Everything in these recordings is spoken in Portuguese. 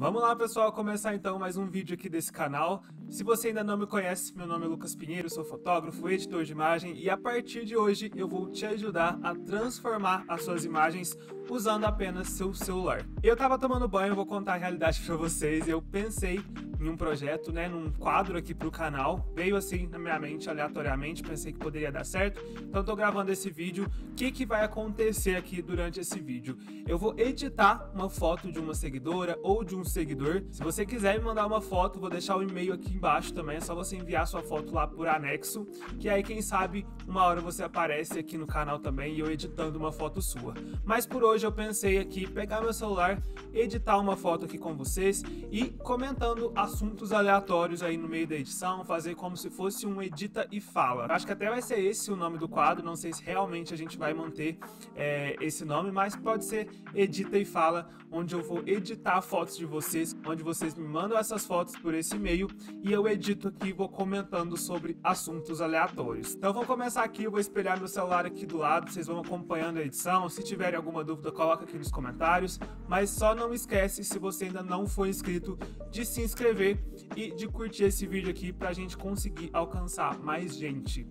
Vamos lá, pessoal, começar então mais um vídeo aqui desse canal. Se você ainda não me conhece, meu nome é Lucas Pinheiro, sou fotógrafo, editor de imagem e a partir de hoje eu vou te ajudar a transformar as suas imagens usando apenas seu celular. Eu tava tomando banho, eu vou contar a realidade pra vocês. Eu pensei em um projeto, né, num quadro aqui pro canal, veio assim na minha mente aleatoriamente, pensei que poderia dar certo, então tô gravando esse vídeo. O que vai acontecer aqui durante esse vídeo? Eu vou editar uma foto de uma seguidora ou de um seguidor. Se você quiser me mandar uma foto, vou deixar o e-mail aqui embaixo também, é só você enviar sua foto lá por anexo, que aí quem sabe uma hora você aparece aqui no canal também e eu editando uma foto sua. Mas por hoje eu pensei aqui pegar meu celular, editar uma foto aqui com vocês e comentando a assuntos aleatórios aí no meio da edição, fazer como se fosse um Edita e Fala. Acho que até vai ser esse o nome do quadro, não sei se realmente a gente vai manter esse nome, mas pode ser Edita e Fala, onde eu vou editar fotos de vocês, onde vocês me mandam essas fotos por esse e-mail e eu edito aqui e vou comentando sobre assuntos aleatórios. Então vamos começar aqui, eu vou espelhar meu celular aqui do lado, vocês vão acompanhando a edição, se tiverem alguma dúvida coloca aqui nos comentários, mas só não esquece, se você ainda não for inscrito, de se inscrever e de curtir esse vídeo aqui pra gente conseguir alcançar mais gente.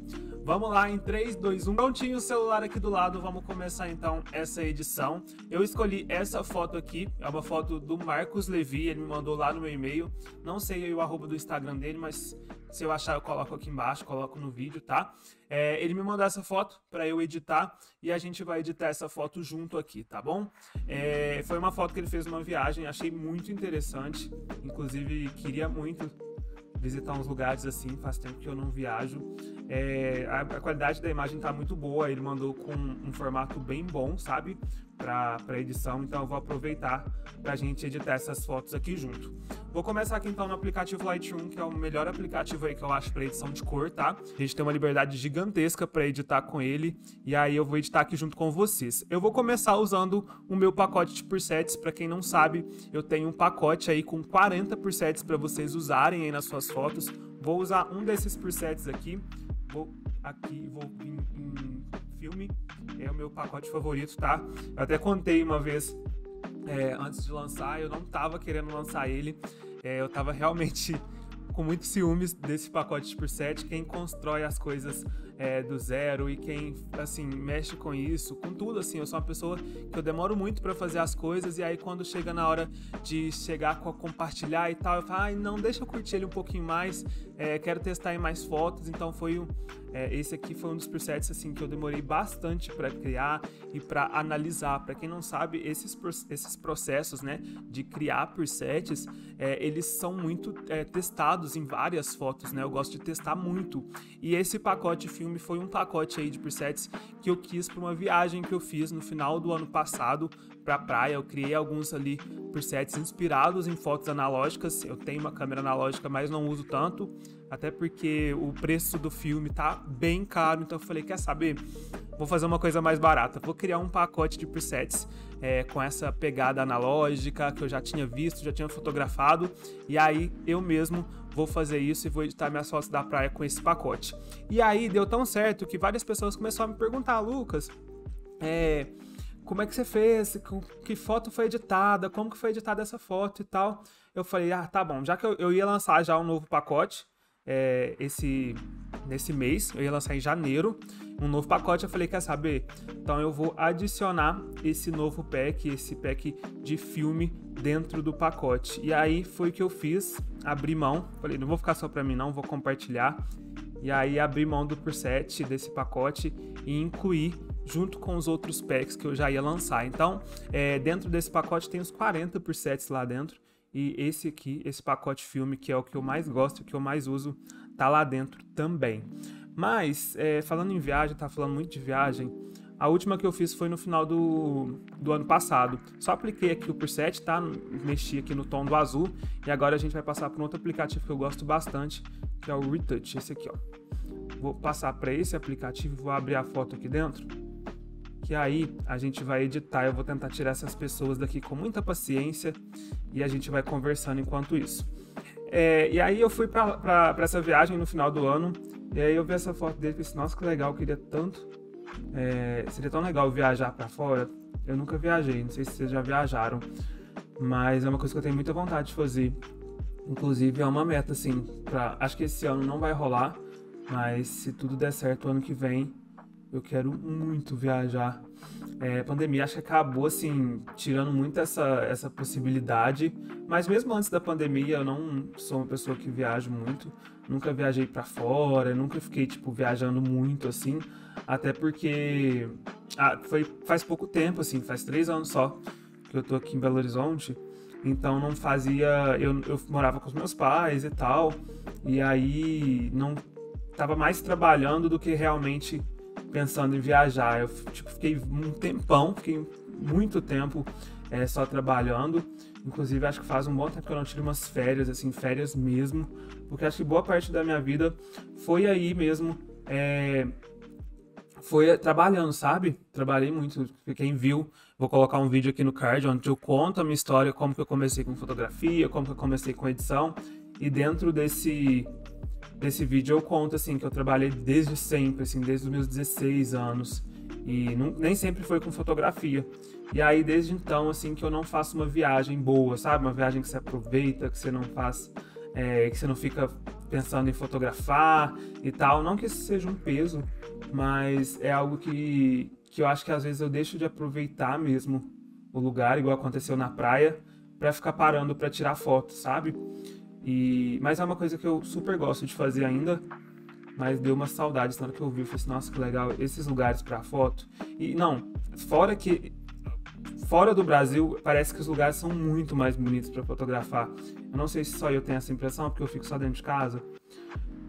Vamos lá, em 3, 2, 1. Prontinho o celular aqui do lado, vamos começar então essa edição. Eu escolhi essa foto aqui, é uma foto do Marcos Levi, ele me mandou lá no meu e-mail. Não sei o arroba do Instagram dele, mas se eu achar eu coloco aqui embaixo, coloco no vídeo, tá? Ele me mandou essa foto para eu editar e a gente vai editar essa foto junto aqui, tá bom? Foi uma foto que ele fez numa viagem, achei muito interessante, inclusive queria muito visitar uns lugares assim, faz tempo que eu não viajo. A qualidade da imagem tá muito boa, ele mandou com um formato bem bom, sabe? Para edição, então eu vou aproveitar pra gente editar essas fotos aqui junto. Vou começar aqui então no aplicativo Lightroom, que é o melhor aplicativo aí que eu acho para edição de cor, tá? A gente tem uma liberdade gigantesca para editar com ele, e aí eu vou editar aqui junto com vocês. Eu vou começar usando o meu pacote de presets, para quem não sabe, eu tenho um pacote aí com 40 presets para vocês usarem aí nas suas fotos. Vou usar um desses presets aqui, vou aqui, vou em filme, é o meu pacote favorito, tá? Eu até contei uma vez antes de lançar, eu não tava querendo lançar ele, eu tava realmente com muitos ciúmes desse pacote de preset, quem constrói as coisas do zero e quem, assim, mexe com isso, com tudo, assim, eu sou uma pessoa que eu demoro muito para fazer as coisas e aí quando chega na hora de chegar com a compartilhar e tal, eu falo, ai, não, deixa eu curtir ele um pouquinho mais, quero testar em mais fotos, então foi esse aqui foi um dos presets, assim, que eu demorei bastante para criar e para analisar. Para quem não sabe, esses processos, né, de criar presets, eles são muito testados em várias fotos, né, eu gosto de testar muito, e esse pacote filme foi um pacote aí de presets que eu quis para uma viagem que eu fiz no final do ano passado para a praia. Eu criei alguns ali presets inspirados em fotos analógicas. Eu tenho uma câmera analógica, mas não uso tanto, até porque o preço do filme tá bem caro, então eu falei, quer saber? Vou fazer uma coisa mais barata, vou criar um pacote de presets com essa pegada analógica que eu já tinha visto, já tinha fotografado, e aí eu mesmo vou fazer isso e vou editar minhas fotos da praia com esse pacote. E aí deu tão certo que várias pessoas começaram a me perguntar, Lucas, como é que você fez, que foto foi editada, como que foi editada essa foto e tal. Eu falei, ah, tá bom, já que eu ia lançar já um novo pacote, nesse mês, eu ia lançar em janeiro um novo pacote, eu falei, quer saber? Então eu vou adicionar esse novo pack, esse pack de filme dentro do pacote. E aí foi que eu fiz, abri mão, falei, não vou ficar só pra mim não, vou compartilhar. E aí abri mão do preset desse pacote e incluí junto com os outros packs que eu já ia lançar. Então dentro desse pacote tem uns 40 presets lá dentro. E esse aqui, esse pacote filme, que é o que eu mais gosto, o que eu mais uso, tá lá dentro também. Mas, falando em viagem, tá falando muito de viagem, a última que eu fiz foi no final do ano passado. Só apliquei aqui o preset, tá? Mexi aqui no tom do azul. E agora a gente vai passar para um outro aplicativo que eu gosto bastante, que é o Retouch, esse aqui, ó. Vou passar para esse aplicativo, vou abrir a foto aqui dentro. Que aí a gente vai editar, eu vou tentar tirar essas pessoas daqui com muita paciência e a gente vai conversando enquanto isso. E aí eu fui para essa viagem no final do ano e aí eu vi essa foto dele e pensei, nossa, que legal, eu queria tanto, seria tão legal viajar para fora, eu nunca viajei, não sei se vocês já viajaram, mas é uma coisa que eu tenho muita vontade de fazer. Inclusive é uma meta, assim, acho que esse ano não vai rolar, mas se tudo der certo, ano que vem eu quero muito viajar. É, pandemia acho que acabou, assim, tirando muito essa possibilidade, mas mesmo antes da pandemia eu não sou uma pessoa que viaja muito, nunca viajei pra fora, nunca fiquei, tipo, viajando muito, assim, até porque faz pouco tempo, assim, faz 3 anos só que eu tô aqui em Belo Horizonte. Então não fazia, eu morava com os meus pais e tal, e aí não tava mais trabalhando do que realmente pensando em viajar. Eu tipo, fiquei muito tempo só trabalhando. Inclusive acho que faz um bom tempo que eu não tiro umas férias, assim, férias mesmo, porque acho que boa parte da minha vida foi aí mesmo, foi trabalhando, sabe? Trabalhei muito. Quem viu, vou colocar um vídeo aqui no card onde eu conto a minha história, como que eu comecei com fotografia, como que eu comecei com edição. E dentro desse vídeo eu conto, assim, que eu trabalhei desde sempre, assim, desde os meus 16 anos. E nem sempre foi com fotografia. E aí, desde então, assim, que eu não faço uma viagem boa, sabe? Uma viagem que você aproveita, que você não faz... que você não fica pensando em fotografar e tal. Não que isso seja um peso, mas é algo que eu acho que às vezes eu deixo de aproveitar mesmo o lugar, igual aconteceu na praia, pra ficar parando pra tirar foto, sabe? Mas é uma coisa que eu super gosto de fazer ainda, mas deu uma saudade na hora que eu vi. Eu falei assim, nossa, que legal, esses lugares pra foto. E não, fora do Brasil, parece que os lugares são muito mais bonitos para fotografar. Eu não sei se só eu tenho essa impressão, porque eu fico só dentro de casa.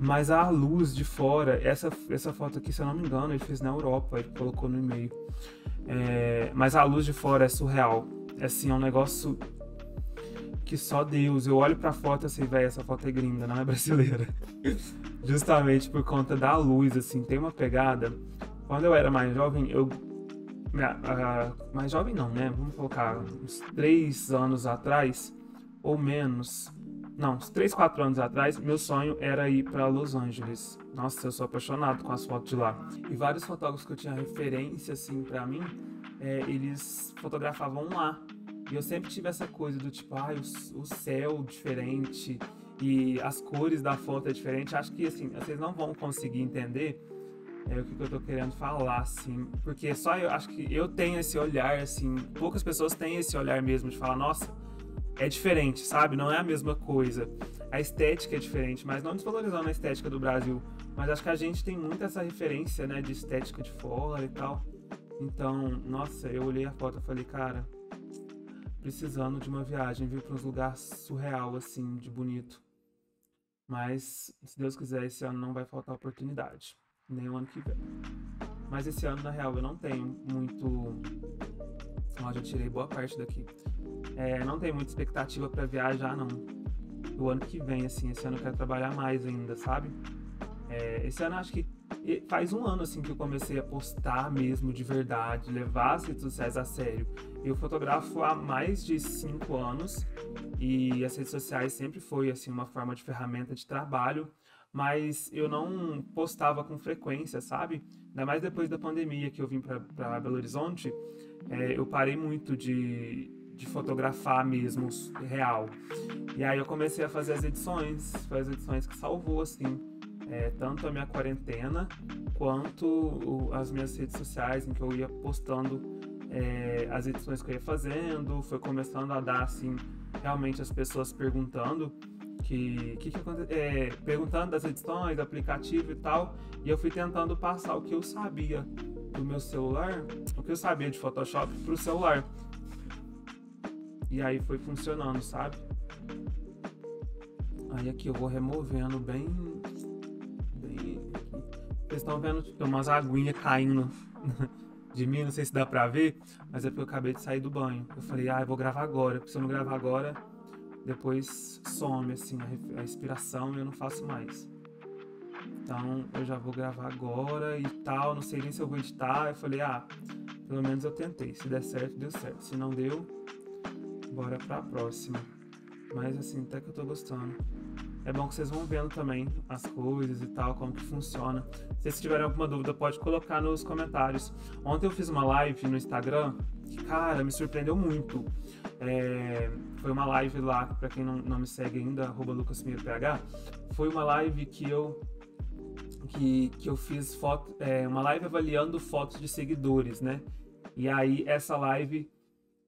Mas a luz de fora, essa foto aqui, se eu não me engano, ele fez na Europa, ele colocou no e-mail. Mas a luz de fora é surreal. Assim, é um negócio que só Deus. Eu olho pra foto assim, velho, essa foto é gringa, não é brasileira. Justamente por conta da luz, assim, tem uma pegada. Quando eu era mais jovem, mais jovem não, né? Vamos colocar uns 3 anos atrás, ou menos. Não, uns 3, 4 anos atrás, meu sonho era ir para Los Angeles. Nossa, eu sou apaixonado com as fotos de lá. E vários fotógrafos que eu tinha referência, assim, pra mim, eles fotografavam lá. E eu sempre tive essa coisa do tipo, o céu diferente e as cores da foto é diferente. Acho que, assim, vocês não vão conseguir entender o que eu tô querendo falar, assim, porque só eu acho que eu tenho esse olhar, assim, poucas pessoas têm esse olhar mesmo de falar, nossa, é diferente, sabe? Não é a mesma coisa. A estética é diferente, mas não desvalorizando a estética do Brasil, mas acho que a gente tem muito essa referência, né, de estética de fora e tal. Então, nossa, eu olhei a foto e falei, cara, precisando de uma viagem, viu, para uns lugares surreal, assim, de bonito. Mas, se Deus quiser, esse ano não vai faltar oportunidade. Nem o ano que vem. Mas esse ano, na real, eu não tenho muito... Ó, já tirei boa parte daqui. Não tenho muita expectativa pra viajar, não. O ano que vem, assim, esse ano eu quero trabalhar mais ainda, sabe? Esse ano, acho que faz um ano, assim, que eu comecei a postar mesmo de verdade, levar as redes sociais a sério. Eu fotografo há mais de 5 anos e as redes sociais sempre foi, assim, uma forma de ferramenta de trabalho, mas eu não postava com frequência, sabe? Ainda mais depois da pandemia que eu vim pra Belo Horizonte, eu parei muito de fotografar mesmo, real. E aí eu comecei a fazer as edições, foi as edições que salvou, assim, tanto a minha quarentena, quanto as minhas redes sociais, em que eu ia postando as edições que eu ia fazendo, foi começando a dar, assim, realmente as pessoas perguntando, perguntando das edições, do aplicativo e tal, e eu fui tentando passar o que eu sabia do meu celular, o que eu sabia de Photoshop pro celular. E aí foi funcionando, sabe? Aí aqui eu vou removendo bem... Vocês estão vendo que tem umas aguinhas caindo de mim, não sei se dá pra ver, mas é porque eu acabei de sair do banho. Eu falei, eu vou gravar agora, porque se eu não gravar agora, depois some, assim, a inspiração e eu não faço mais. Então eu já vou gravar agora e tal, não sei nem se eu vou editar. Eu falei, pelo menos eu tentei, se der certo, deu certo, se não deu, bora pra próxima. Mas, assim, até que eu tô gostando. É bom que vocês vão vendo também as coisas e tal, como que funciona. Se vocês tiverem alguma dúvida, pode colocar nos comentários. Ontem eu fiz uma live no Instagram que, cara, me surpreendeu muito. Foi uma live lá, pra quem não me segue ainda, @LucasPinheiroPH, foi uma live que eu fiz foto, uma live avaliando fotos de seguidores, né? E aí essa live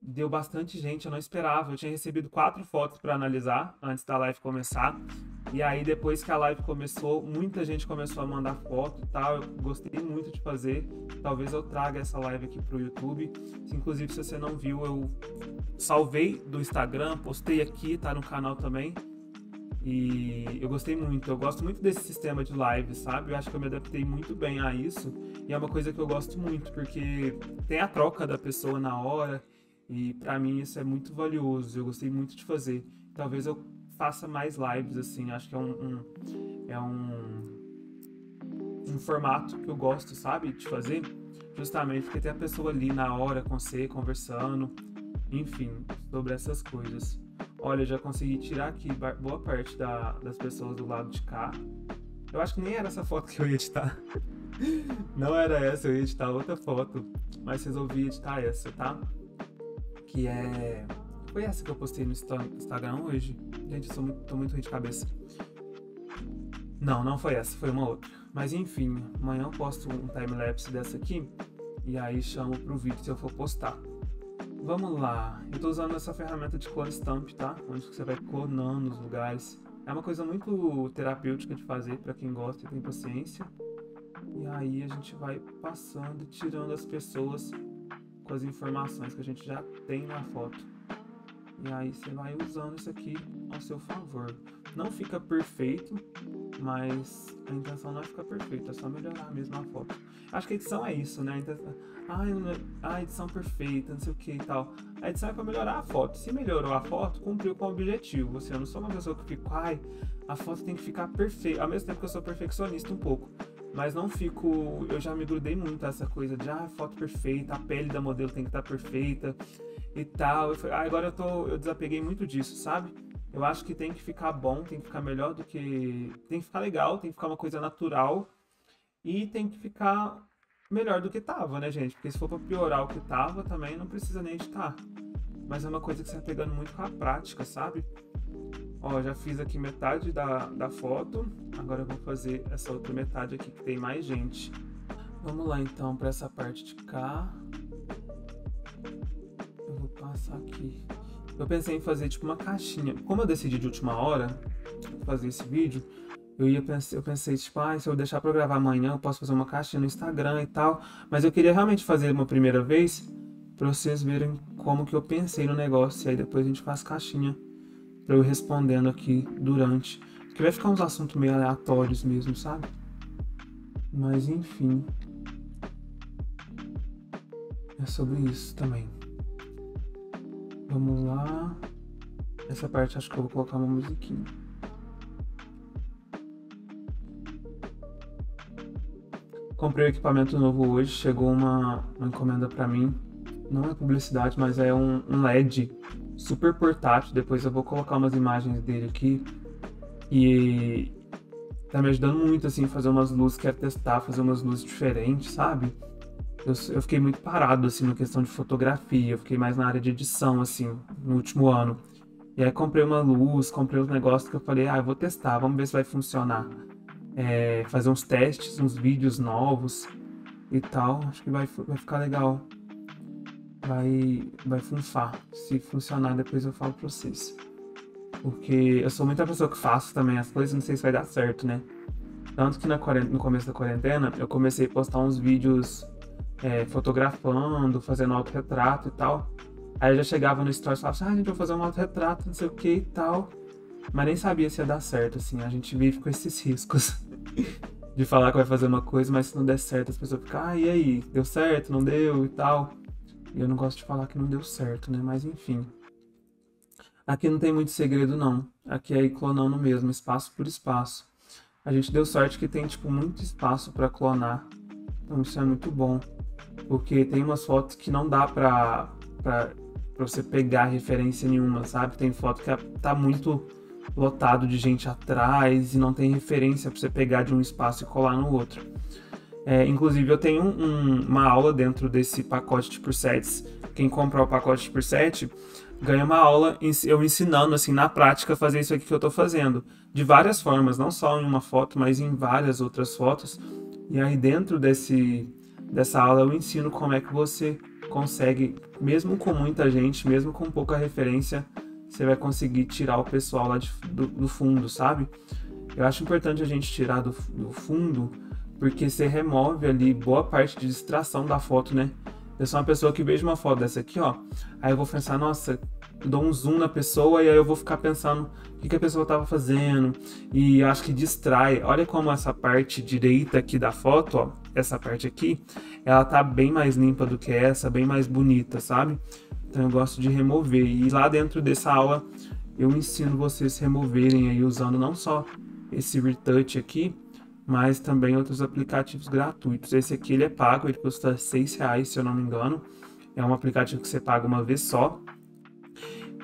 deu bastante gente, eu não esperava. Eu tinha recebido 4 fotos para analisar antes da live começar. E aí depois que a live começou, muita gente começou a mandar foto e tal. Eu gostei muito de fazer. Talvez eu traga essa live aqui pro YouTube. Inclusive, se você não viu, eu salvei do Instagram, postei aqui, tá no canal também. E eu gostei muito, eu gosto muito desse sistema de live, sabe? Eu acho que eu me adaptei muito bem a isso. E é uma coisa que eu gosto muito, porque tem a troca da pessoa na hora. E pra mim isso é muito valioso, eu gostei muito de fazer. Talvez eu faça mais lives, assim, acho que é um formato que eu gosto, sabe, de fazer. Justamente porque tem a pessoa ali na hora com você, conversando, enfim, sobre essas coisas. Olha, eu já consegui tirar aqui boa parte das pessoas do lado de cá. Eu acho que nem era essa foto que eu ia editar. Não era essa, eu ia editar outra foto. Mas resolvi editar essa, tá? Que é... Foi essa que eu postei no Instagram hoje? Gente, eu tô muito ruim de cabeça. Não, não foi essa, foi uma outra. Mas enfim, amanhã eu posto um time-lapse dessa aqui. E aí chamo pro vídeo se eu for postar. Vamos lá. Eu tô usando essa ferramenta de clone stamp, tá? Onde você vai clonando os lugares. É uma coisa muito terapêutica de fazer, pra quem gosta e tem paciência. E aí a gente vai passando, tirando as pessoas com as informações que a gente já tem na foto. E aí você vai usando isso aqui ao seu favor. Não fica perfeito, mas a intenção não é ficar perfeita, é só melhorar mesmo a foto. Acho que a edição é isso, né? A edição perfeita, não sei o que e tal. A edição é pra melhorar a foto. Se melhorou a foto, cumpriu com o objetivo. Você, eu não sou uma pessoa que fica, ai, a foto tem que ficar perfeita. Ao mesmo tempo que eu sou perfeccionista um pouco. Mas não fico... Eu já me grudei muito a essa coisa de foto perfeita, a pele da modelo tem que estar perfeita e tal. Agora eu desapeguei muito disso, sabe? Eu acho que tem que ficar bom, tem que ficar melhor do que... Tem que ficar legal, tem que ficar uma coisa natural e tem que ficar melhor do que tava, né, gente? Porque se for pra piorar o que tava, também não precisa nem editar. Mas é uma coisa que você tá pegando muito com a prática, sabe? Ó, já fiz aqui metade da foto, agora eu vou fazer essa outra metade aqui que tem mais gente. Vamos lá então para essa parte de cá. Eu vou passar aqui. Eu pensei em fazer tipo uma caixinha. Como eu decidi de última hora fazer esse vídeo, eu pensei tipo, se eu deixar para gravar amanhã, eu posso fazer uma caixinha no Instagram e tal. Mas eu queria realmente fazer uma primeira vez para vocês verem como que eu pensei no negócio e aí depois a gente faz caixinha. Pra eu respondendo aqui durante. Porque vai ficar uns assuntos meio aleatórios mesmo, sabe? Mas enfim. É sobre isso também. Vamos lá. Essa parte acho que eu vou colocar uma musiquinha. Comprei um equipamento novo hoje. Chegou uma encomenda pra mim. Não é publicidade, mas é um LED. Super portátil, depois eu vou colocar umas imagens dele aqui. E tá me ajudando muito, assim, fazer umas luzes, quero testar, fazer umas luzes diferentes, sabe? Eu fiquei muito parado, assim, na questão de fotografia, eu fiquei mais na área de edição, assim, no último ano. E aí comprei uma luz, comprei uns negócios que eu falei, eu vou testar, vamos ver se vai funcionar. Fazer uns testes, uns vídeos novos e tal, acho que vai ficar legal. Vai funfar. Se funcionar, depois eu falo pra vocês. Porque eu sou muita pessoa que faço também as coisas, não sei se vai dar certo, né? Tanto que no começo da quarentena, eu comecei a postar uns vídeos fotografando, fazendo autorretrato e tal. Aí eu já chegava no stories e falava assim, gente, eu vou fazer um autorretrato, não sei o que e tal. Mas nem sabia se ia dar certo, assim. A gente vive com esses riscos de falar que vai fazer uma coisa, mas se não der certo, as pessoas ficam, e aí? Deu certo? Não deu? E tal. E eu não gosto de falar que não deu certo, né? Mas enfim. Aqui não tem muito segredo, não. Aqui é ir clonando mesmo, espaço por espaço. A gente deu sorte que tem, tipo, muito espaço pra clonar. Então isso é muito bom. Porque tem umas fotos que não dá pra você pegar referência nenhuma, sabe? Tem foto que tá muito lotado de gente atrás e não tem referência pra você pegar de um espaço e colar no outro. Inclusive eu tenho uma aula dentro desse pacote de presets quem comprar o pacote por 7 ganha uma aula eu ensinando assim na prática fazer isso aqui que eu estou fazendo de várias formas, não só em uma foto, mas em várias outras fotos. E aí dentro dessa aula eu ensino como é que você consegue, mesmo com muita gente, mesmo com pouca referência, você vai conseguir tirar o pessoal lá do fundo, sabe? Eu acho importante a gente tirar do fundo, porque você remove ali boa parte de distração da foto, né? Eu sou uma pessoa que vejo uma foto dessa aqui, ó, aí eu vou pensar, nossa, eu dou um zoom na pessoa e aí eu vou ficar pensando o que a pessoa estava fazendo, e eu acho que distrai. Olha como essa parte direita aqui da foto, ó, essa parte aqui, ela tá bem mais limpa do que essa, bem mais bonita, sabe? Então eu gosto de remover, e lá dentro dessa aula eu ensino vocês removerem aí usando não só esse Retouch aqui, mas também outros aplicativos gratuitos. Esse aqui ele é pago, ele custa R$6, se eu não me engano. É um aplicativo que você paga uma vez só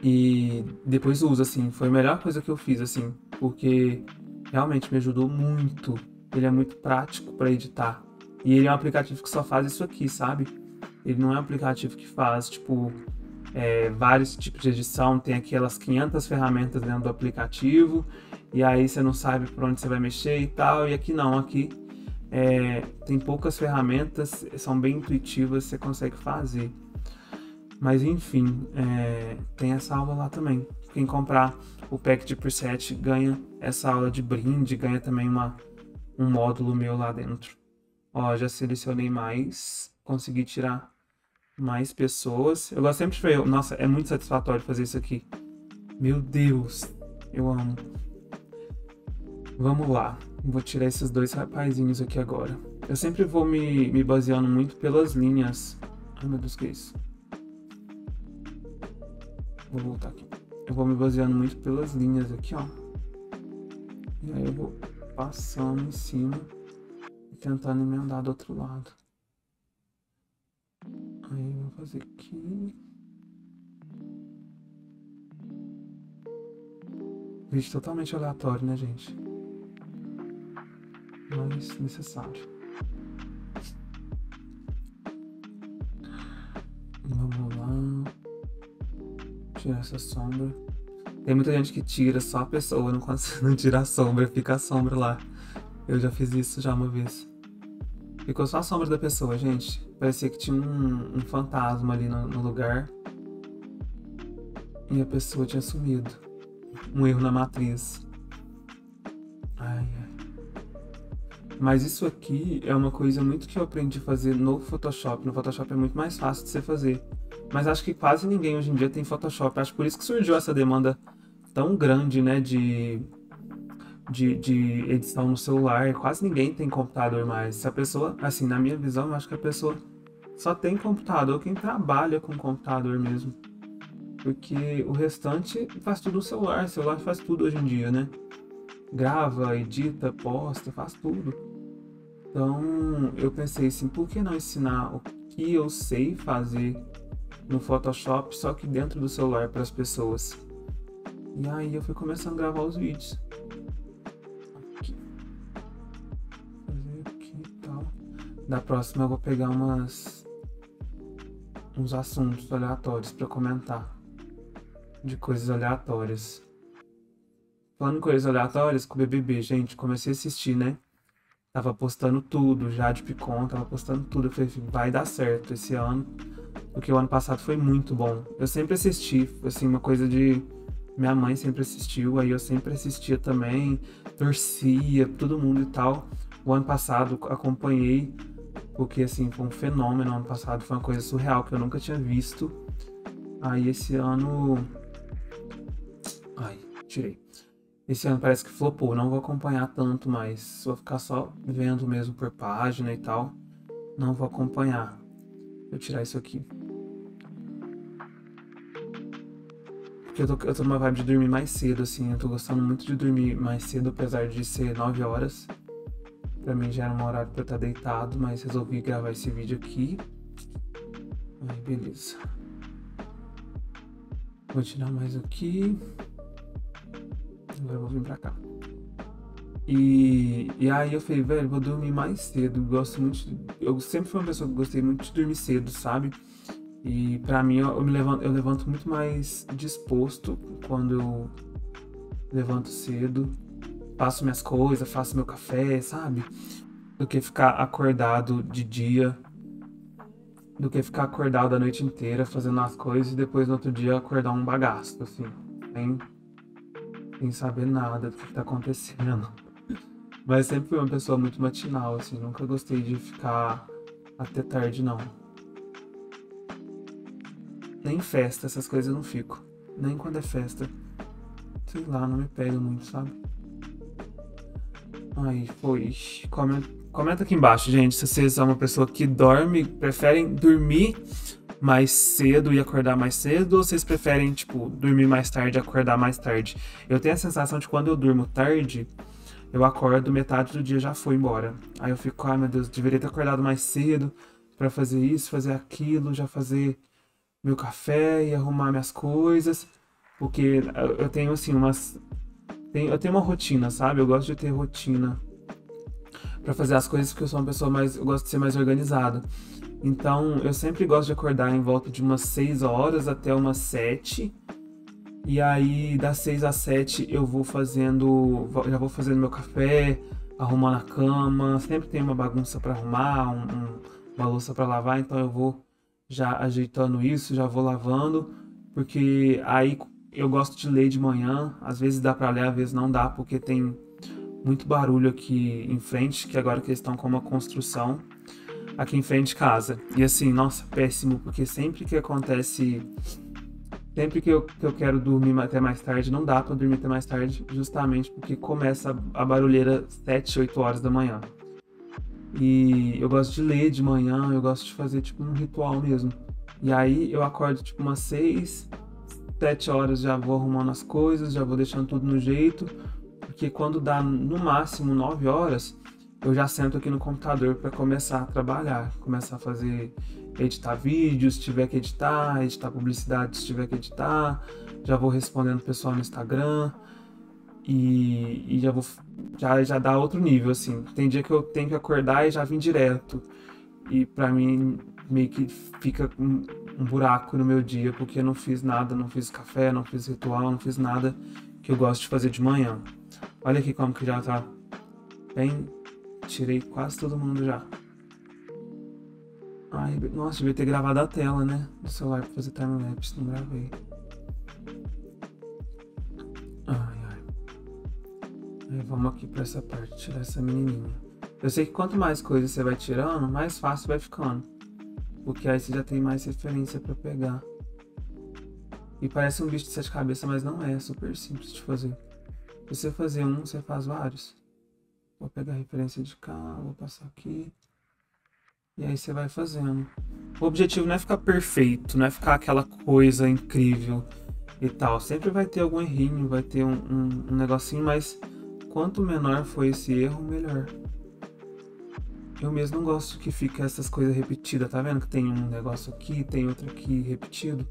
e depois usa, assim. Foi a melhor coisa que eu fiz, assim, porque realmente me ajudou muito. Ele é muito prático para editar. E ele é um aplicativo que só faz isso aqui, sabe? Ele não é um aplicativo que faz, tipo, vários tipos de edição. Tem aquelas 500 ferramentas dentro do aplicativo, e aí você não sabe por onde você vai mexer e tal. E aqui não, aqui tem poucas ferramentas, são bem intuitivas, você consegue fazer. Mas enfim, tem essa aula lá também. Quem comprar o pack de preset ganha essa aula de brinde, ganha também um módulo meu lá dentro. Ó, já selecionei mais, consegui tirar mais pessoas. Eu gosto sempre de ver, nossa, é muito satisfatório fazer isso aqui. Meu Deus, eu amo. Vamos lá, vou tirar esses dois rapazinhos aqui agora. Eu sempre vou me baseando muito pelas linhas. Ai meu Deus, que é isso? Vou voltar aqui. Eu vou me baseando muito pelas linhas aqui, ó. E aí eu vou passando em cima e tentando emendar do outro lado. Aí eu vou fazer aqui. Vídeo totalmente aleatório, né, gente? Mas necessário. Vamos lá. Tirar essa sombra. Tem muita gente que tira só a pessoa, não consegue tirar a sombra, fica a sombra lá. Eu já fiz isso já uma vez. Ficou só a sombra da pessoa, gente. Parecia que tinha um fantasma ali no lugar. E a pessoa tinha sumido. Um erro na matriz. Ai, ai. Mas isso aqui é uma coisa muito que eu aprendi a fazer no Photoshop. No Photoshop é muito mais fácil de você fazer. Mas acho que quase ninguém hoje em dia tem Photoshop. Acho por isso que surgiu essa demanda tão grande, né, de edição no celular. Quase ninguém tem computador mais. Se a pessoa, assim, na minha visão, eu acho que a pessoa só tem computador quem trabalha com computador mesmo. Porque o restante faz tudo no celular. O celular faz tudo hoje em dia, né? Grava, edita, posta, faz tudo. Então eu pensei assim, por que não ensinar o que eu sei fazer no Photoshop, só que dentro do celular para as pessoas? E aí eu fui começando a gravar os vídeos. Aqui. Fazer aqui e tal. Da próxima eu vou pegar uns assuntos aleatórios para comentar. De coisas aleatórias. Falando em coisas aleatórias, com o BBB, gente, comecei a assistir, né? Tava postando tudo, já de Picon, tava postando tudo. Eu falei, vai dar certo esse ano, porque o ano passado foi muito bom. Eu sempre assisti, assim, uma coisa de... Minha mãe sempre assistiu, aí eu sempre assistia também, torcia, todo mundo e tal. O ano passado acompanhei, porque, assim, foi um fenômeno. O ano passado foi uma coisa surreal, que eu nunca tinha visto. Aí esse ano... Ai, tirei. Esse ano parece que flopou, não vou acompanhar tanto, mas vou ficar só vendo mesmo por página e tal. Não vou acompanhar. Vou tirar isso aqui. Porque eu tô numa vibe de dormir mais cedo, assim. Eu tô gostando muito de dormir mais cedo, apesar de ser 9 horas. Pra mim já era um horário pra eu estar deitado, mas resolvi gravar esse vídeo aqui. Aí, beleza. Vou tirar mais aqui. Agora eu vou vir pra cá. E aí eu falei, velho, vou dormir mais cedo. Eu sempre fui uma pessoa que gostei muito de dormir cedo, sabe? E para mim, eu levanto muito mais disposto quando eu levanto cedo, faço minhas coisas, faço meu café, sabe? Do que ficar acordado de dia, do que ficar acordado a noite inteira fazendo as coisas e depois no outro dia acordar um bagaço, assim, sem saber nada do que tá acontecendo. Mas sempre fui uma pessoa muito matinal, assim, nunca gostei de ficar até tarde, não. Nem festa, essas coisas eu não fico. Nem quando é festa. Sei lá, não me pega muito, sabe? Aí, foi. Comenta aqui embaixo, gente, se vocês são uma pessoa que dorme, preferem dormir mais cedo e acordar mais cedo, ou vocês preferem, tipo, dormir mais tarde e acordar mais tarde? Eu tenho a sensação de quando eu durmo tarde, eu acordo, metade do dia já foi embora. Aí eu fico, ai meu Deus, deveria ter acordado mais cedo pra fazer isso, fazer aquilo, já fazer meu café e arrumar minhas coisas, porque eu tenho assim eu tenho uma rotina, sabe? Eu gosto de ter rotina para fazer as coisas, porque eu sou uma pessoa eu gosto de ser mais organizado. Então, eu sempre gosto de acordar em volta de umas 6 horas até umas 7. E aí das 6 às 7 eu vou fazendo, já vou fazendo meu café, arrumando a cama, sempre tem uma bagunça para arrumar, uma louça para lavar, então eu vou já ajeitando isso, já vou lavando, porque aí eu gosto de ler de manhã, às vezes dá pra ler, às vezes não dá, porque tem muito barulho aqui em frente, que agora que eles estão com uma construção aqui em frente de casa. E assim, nossa, péssimo, porque sempre que eu quero dormir até mais tarde, não dá pra dormir até mais tarde, justamente porque começa a barulheira 7, 8 horas da manhã. E eu gosto de ler de manhã, eu gosto de fazer tipo um ritual mesmo. E aí eu acordo tipo umas 6, 7 horas, já vou arrumando as coisas, já vou deixando tudo no jeito. Porque quando dá no máximo 9 horas, eu já sento aqui no computador para começar a trabalhar. Começar a fazer, editar vídeos, se tiver que editar, editar publicidade, se tiver que editar. Já vou respondendo o pessoal no Instagram. E já dá outro nível, assim. Tem dia que eu tenho que acordar e já vim direto. E pra mim, meio que fica um buraco no meu dia, porque eu não fiz nada, não fiz café, não fiz ritual, não fiz nada que eu gosto de fazer de manhã. Olha aqui como que já tá bem... Tirei quase todo mundo já. Ai, nossa, devia ter gravado a tela, né? Do celular pra fazer time-lapse, não gravei. Aí vamos aqui pra essa parte, tirar essa menininha. Eu sei que quanto mais coisas você vai tirando, mais fácil vai ficando. Porque aí você já tem mais referência pra pegar. E parece um bicho de 7 cabeças, mas não é, é super simples de fazer. Se você fazer um, você faz vários. Vou pegar a referência de cá, vou passar aqui. E aí você vai fazendo. O objetivo não é ficar perfeito, não é ficar aquela coisa incrível e tal. Sempre vai ter algum errinho, vai ter um negocinho, mas... Quanto menor for esse erro, melhor. Eu mesmo não gosto que fique essas coisas repetidas, tá vendo? Que tem um negócio aqui, tem outro aqui repetido.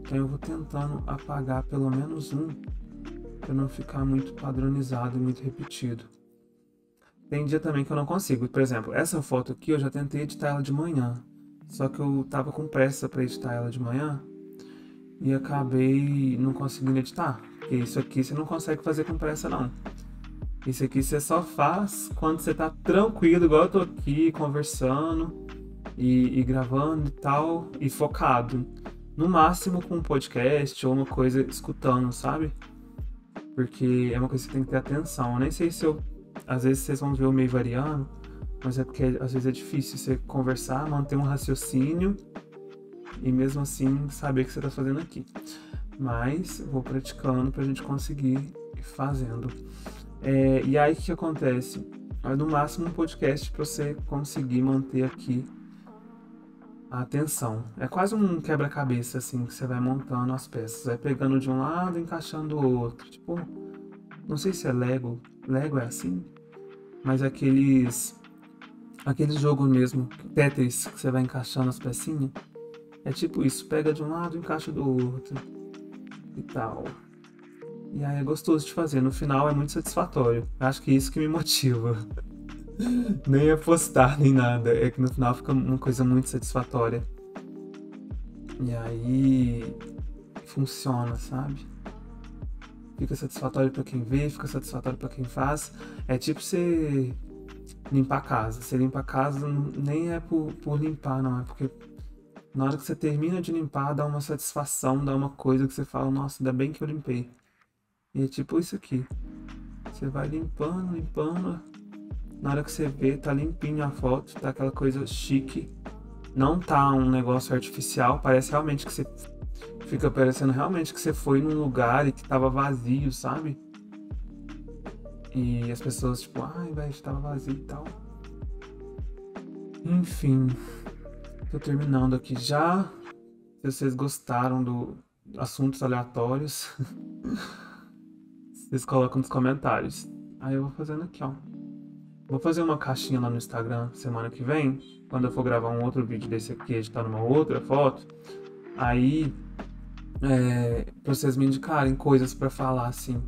Então eu vou tentando apagar pelo menos um, pra não ficar muito padronizado e muito repetido. Tem dia também que eu não consigo. Por exemplo, essa foto aqui eu já tentei editar ela de manhã. Só que eu tava com pressa pra editar ela de manhã e acabei não conseguindo editar. Porque isso aqui você não consegue fazer com pressa, não. Isso aqui você só faz quando você tá tranquilo, igual eu tô aqui, conversando e gravando e tal, e focado. No máximo com um podcast ou uma coisa escutando, sabe? Porque é uma coisa que tem que ter atenção. Eu nem sei se eu... Às vezes vocês vão ver eu meio variando, mas é porque às vezes é difícil você conversar, manter um raciocínio e mesmo assim saber o que você tá fazendo aqui. Mas vou praticando pra gente conseguir ir fazendo. É, e aí o que acontece? No máximo um podcast para você conseguir manter aqui a atenção. É quase um quebra-cabeça assim que você vai montando as peças, vai pegando de um lado, encaixando o outro. Tipo, não sei se é Lego, Lego é assim, mas aquele jogo mesmo, Tetris, que você vai encaixando as pecinhas. É tipo isso, pega de um lado, encaixa do outro e tal. E aí é gostoso de fazer, no final é muito satisfatório. Acho que é isso que me motiva. Nem é postar, nem nada. É que no final fica uma coisa muito satisfatória. E aí funciona, sabe? Fica satisfatório pra quem vê, fica satisfatório pra quem faz. É tipo você limpar a casa. Você limpa a casa, nem é por limpar, não. É porque na hora que você termina de limpar, dá uma satisfação, dá uma coisa que você fala, nossa, ainda bem que eu limpei. E é tipo isso aqui. Você vai limpando, limpando. Na hora que você vê, tá limpinho a foto, tá aquela coisa chique. Não tá um negócio artificial, parece realmente que você... Fica parecendo realmente que você foi num lugar e que tava vazio, sabe? E as pessoas tipo, ai, velho, tava vazio e tal. Enfim, tô terminando aqui já. Se vocês gostaram do assuntos aleatórios, vocês colocam nos comentários. Aí eu vou fazendo aqui, ó. Vou fazer uma caixinha lá no Instagram semana que vem, quando eu for gravar um outro vídeo desse aqui, editar uma outra foto. Aí... pra vocês me indicarem coisas pra falar, assim,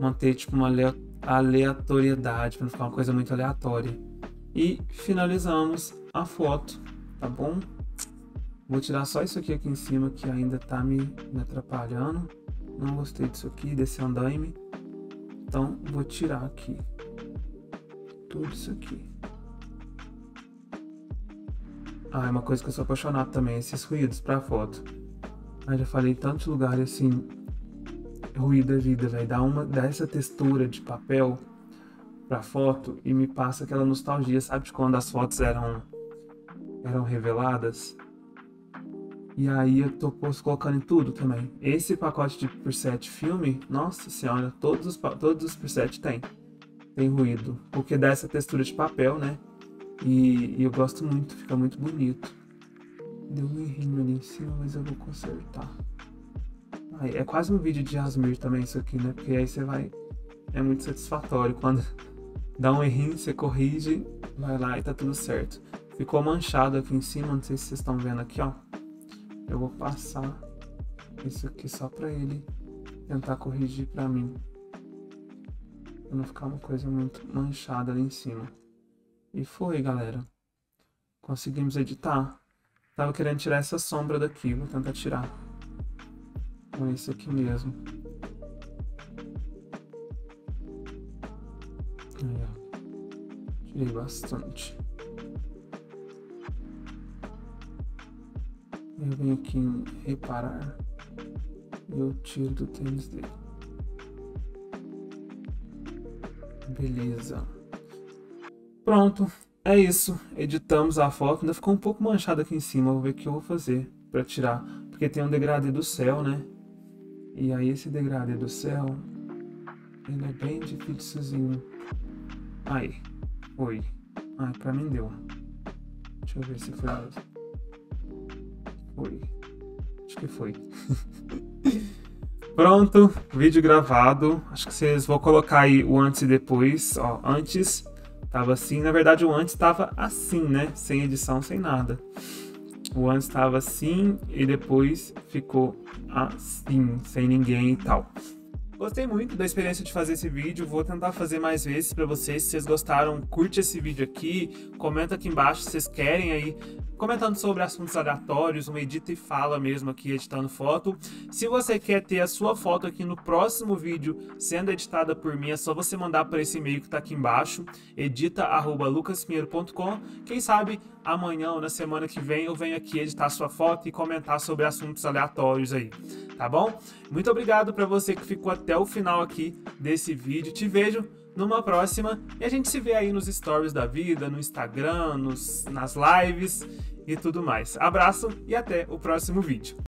manter tipo uma aleatoriedade, pra não ficar uma coisa muito aleatória. E finalizamos a foto, tá bom? Vou tirar só isso aqui em cima, que ainda tá me atrapalhando. Não gostei disso aqui, desse andaime. Então vou tirar aqui tudo isso aqui. Ah, é uma coisa que eu sou apaixonado também, esses ruídos pra foto. Mas já falei em tantos lugares, assim, ruído é vida, velho. Dá essa textura de papel pra foto e me passa aquela nostalgia, sabe? De quando as fotos eram reveladas. E aí eu tô colocando em tudo também. Esse pacote de preset filme, nossa senhora, todos os presets tem ruído. Porque dá essa textura de papel, né? E eu gosto muito, fica muito bonito. Deu um errinho ali em cima, mas eu vou consertar. Aí, é quase um vídeo de Jasmir também isso aqui, né? Porque aí você vai... É muito satisfatório quando dá um errinho, você corrige, vai lá e tá tudo certo. Ficou manchado aqui em cima, não sei se vocês estão vendo aqui, ó. Eu vou passar isso aqui só pra ele tentar corrigir pra mim. Pra não ficar uma coisa muito manchada ali em cima. E foi, galera. Conseguimos editar. Tava querendo tirar essa sombra daqui, vou tentar tirar com esse aqui mesmo. Aí, ó. Tirei bastante. Eu venho aqui em reparar e eu tiro do tênis dele. Beleza. Pronto. É isso, editamos a foto, ainda ficou um pouco manchada aqui em cima, vou ver o que eu vou fazer para tirar, porque tem um degradê do céu, né? E aí esse degradê do céu, ele é bem difícilzinho. Aí, foi. Ai, pra mim deu. Deixa eu ver se foi mesmo. Foi. Acho que foi. Pronto, vídeo gravado. Acho que vocês vão colocar aí o antes e depois, ó, antes... Tava assim, na verdade o antes tava assim, né? Sem edição, sem nada. O antes tava assim e depois ficou assim, sem ninguém e tal. Gostei muito da experiência de fazer esse vídeo, vou tentar fazer mais vezes pra vocês. Se vocês gostaram, curte esse vídeo aqui, comenta aqui embaixo se vocês querem aí, comentando sobre assuntos aleatórios, um edita e fala mesmo aqui, editando foto. Se você quer ter a sua foto aqui no próximo vídeo sendo editada por mim, é só você mandar para esse e-mail que tá aqui embaixo, edita@lucaspinheiro.com. Quem sabe amanhã ou na semana que vem eu venho aqui editar sua foto e comentar sobre assuntos aleatórios aí, tá bom? Muito obrigado pra você que ficou até o final aqui desse vídeo. Te vejo numa próxima e a gente se vê aí nos stories da vida, no Instagram, nas lives e tudo mais. Abraço e até o próximo vídeo.